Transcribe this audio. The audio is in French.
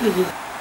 vidéo.